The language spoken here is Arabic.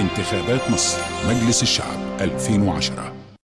انتخابات مصر مجلس الشعب 2010.